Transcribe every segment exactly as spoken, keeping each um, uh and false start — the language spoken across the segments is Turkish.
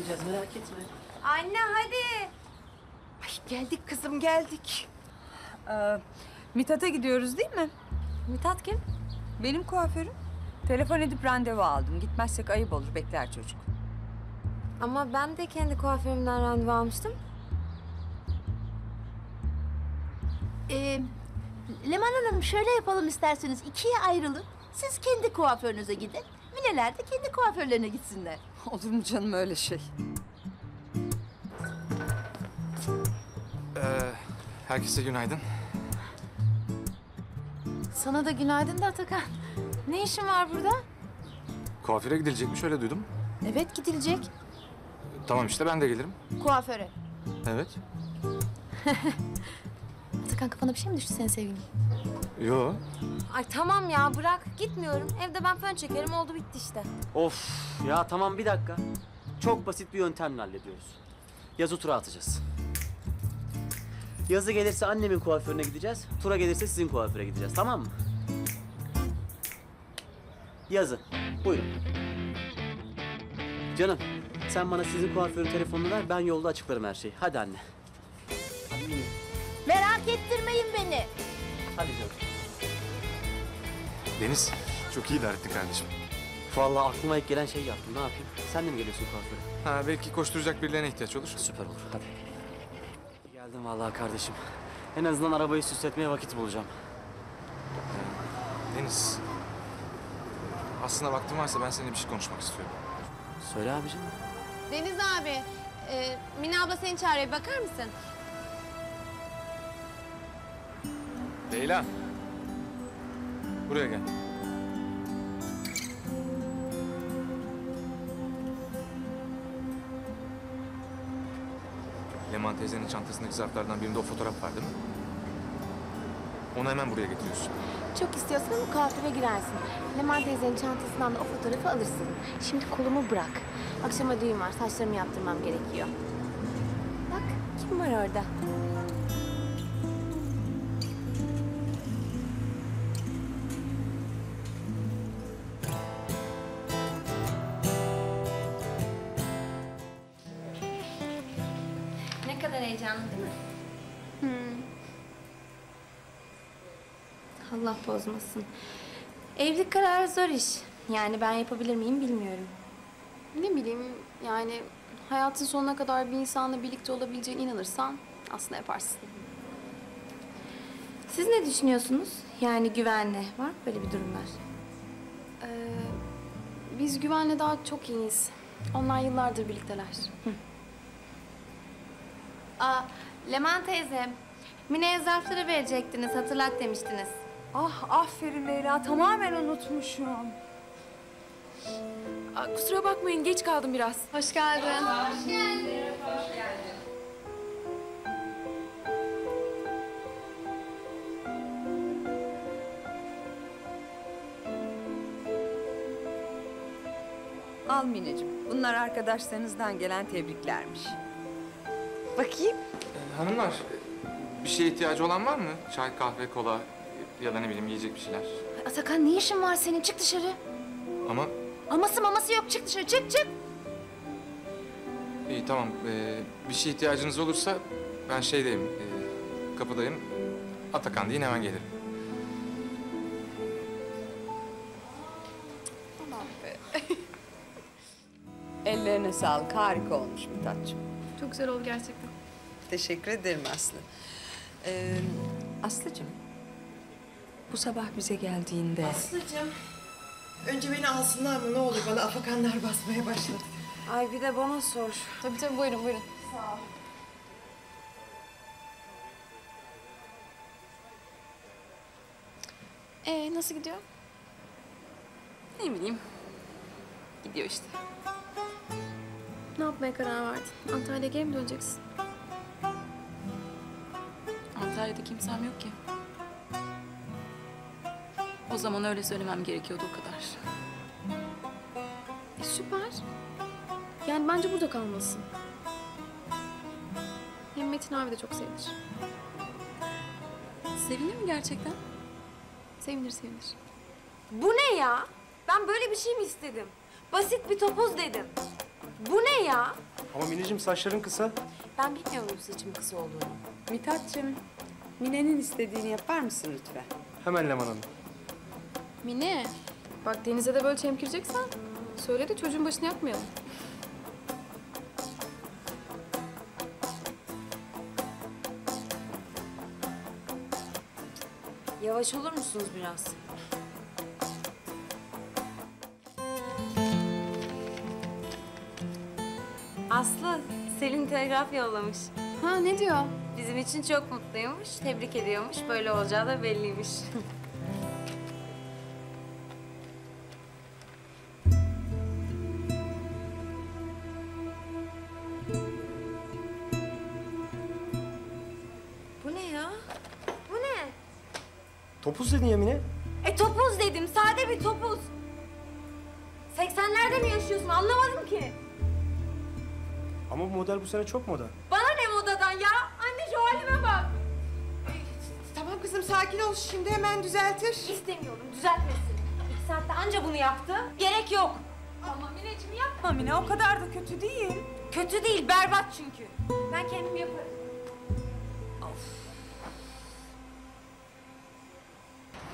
atlayacağız, merak etme. Anne hadi. Ay, geldik kızım, geldik. Ee, Mithat'a gidiyoruz değil mi? Mithat kim? Benim kuaförüm. Telefon edip randevu aldım. Gitmezsek ayıp olur, bekler çocuk. Ama ben de kendi kuaförümden randevu almıştım. Ee, Leman Hanım şöyle yapalım isterseniz, ikiye ayrılın. Siz kendi kuaförünüze gidin. Mineler de kendi kuaförlerine gitsinler. Olur mu canım öyle şey? Ee, herkese günaydın. Sana da günaydın da Atakan. Ne işin var burada? Kuaföre gidilecekmiş, öyle duydum. Evet, gidilecek. Tamam işte, ben de gelirim. Kuaföre? Evet. Atakan, kafana bir şey mi düştü senin sevgilin? Yo. Ay tamam ya, bırak. Gitmiyorum. Evde ben fön çekerim, oldu bitti işte. Of ya, tamam bir dakika. Çok basit bir yöntemle hallediyoruz. Yazı tura atacağız. Yazı gelirse annemin kuaförüne gideceğiz, tura gelirse sizin kuaföre gideceğiz, tamam mı? Yazı, buyurun. Canım, sen bana sizin kuaförün telefonunu ver, ben yolda açıklarım her şeyi. Hadi anne. Hadi. Merak ettirmeyin beni. Hadi canım. Deniz, çok iyi idare ettin kardeşim. Vallahi aklıma ilk gelen şeyi yaptım, ne yapayım? Sen de mi geliyorsun kuaföre? Ha, belki koşturacak birilerine ihtiyaç olur. Süper olur, hadi. Geldim vallahi kardeşim. En azından arabayı süsletmeye vakit bulacağım. Deniz, aslında vaktin varsa ben seninle bir şey konuşmak istiyorum. Söyle abiciğim. Deniz abi, e, Mine abla seni çağırıyor. Bakar mısın? Leyla, buraya gel. Leman teyzenin çantasındaki zarflardan birinde o fotoğraf var değil mi? Onu hemen buraya getiriyorsun. Çok istiyorsan ama kuaföre girersin. Leman teyzenin çantasından da o fotoğrafı alırsın. Şimdi kolumu bırak. Akşama düğün var, saçlarımı yaptırmam gerekiyor. Bak, kim var orada? Allah bozmasın. Evlilik kararı zor iş. Yani ben yapabilir miyim bilmiyorum. Ne bileyim yani, hayatın sonuna kadar bir insanla birlikte olabileceğine inanırsan aslında yaparsın. Siz ne düşünüyorsunuz? Yani güvenle var mı böyle bir durumlar? Ee, biz güvenle daha çok iyiyiz. Onlar yıllardır birlikteler. Hı. Aa, Leman teyze, Mine'ye zarfları verecektiniz, hatırlat demiştiniz. Ah, aferin Leyla. Tamamen unutmuşum. Aa, kusura bakmayın, geç kaldım biraz. Hoş geldin. Aa, hoş geldin. Hoş geldin. Al Mineciğim, bunlar arkadaşlarınızdan gelen tebriklermiş. Bakayım. Ee, hanımlar, bir şeye ihtiyacı olan var mı? Çay, kahve, kola... Ya da ne bileyim, yiyecek bir şeyler. Atakan, ne işin var senin? Çık dışarı. Ama... Aması maması yok. Çık dışarı. Çık, çık. İyi, tamam. Ee, bir şey ihtiyacınız olursa ben şeydeyim, e, kapıdayım. Atakan deyin, hemen gelirim. Aman be. Ellerine sağlık. Harika olmuş Mithat'cığım. Çok güzel oldu gerçekten. Teşekkür ederim Aslı. Ee, Aslı'cığım. Bu sabah bize geldiğinde... Aslı'cığım, önce beni alsınlar mı? Ne olur, bana afakanlar basmaya başladı. Ay bir de bana sor. Tabii tabii, buyurun buyurun. Sağ ol. Ee, nasıl gidiyor? Ne bileyim. Gidiyor işte. Ne yapmaya karar verdin? Antalya'ya geri mi döneceksin? Antalya'da kimsem yok ki. O zaman öyle söylemem gerekiyordu, o kadar. E, süper. Yani bence burada kalmalısın. Hem Metin abi de çok sevinir. Sevinir mi gerçekten? Sevinir, sevinir. Bu ne ya? Ben böyle bir şey mi istedim? Basit bir topuz dedim. Bu ne ya? Ama Mineciğim saçların kısa. Ben bilmiyorum saçım kısa olduğunu. Mithat'cığım, Mine'nin istediğini yapar mısın lütfen? Hemen Leman Hanım. Mine, bak Deniz'e de böyle çemkireceksen söyle de çocuğun başını yapmayalım. Yavaş olur musunuz biraz? Aslı, Selin telgraf yollamış. Ha, ne diyor? Bizim için çok mutluymuş, tebrik ediyormuş. Böyle olacağı da belliymiş. Bu ne ya? Bu ne? Topuz dedin Yemine. E topuz dedim, sade bir topuz. seksenlerde mi yaşıyorsun? Anlamadım ki. Ama bu model bu sene çok moda. Bana ne modadan ya? Anne şu halime bak. Ay, tamam kızım sakin ol şimdi hemen düzeltir. İstemiyorum düzeltmesin. İki saatte anca bunu yaptı. Gerek yok. Ama Mineciğim yapma Mine o kadar da kötü değil. Kötü değil berbat çünkü. Ben kendim yaparım. Of.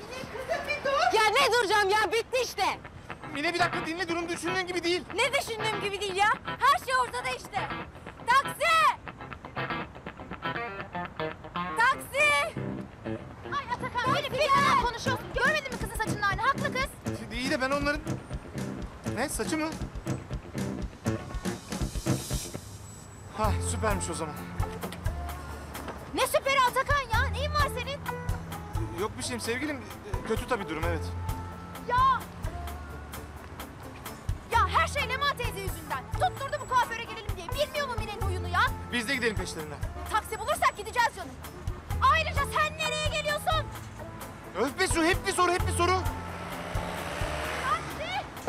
Mine kızım bir dur. Ya ne duracağım ya bitti işte. Mine bir dakika dinle, durum düşündüğün gibi değil. Ne düşündüğüm gibi değil ya? Her şey ortada işte. Taksi! Taksi! Ay Atakan, öyle bir yerden konuşuyorsun. Görmedin mi kızın saçının halini? Haklı kız. Şimdi iyi de ben onların... Ne, saçı mı? Ha süpermiş o zaman. Ne süperi Atakan ya? Neyin var senin? Yok bir şeyim sevgilim. Kötü tabii durum, evet. Ya! Her şey Leman teyze yüzünden. Tutturdu bu kuaföre gelelim diye. Bilmiyor mu Mine'nin huyunu ya? Biz de gidelim peşlerinden. Taksi bulursak gideceğiz canım. Ayrıca sen nereye geliyorsun? Öf bir soru, hep bir soru, hep bir soru. Taksi!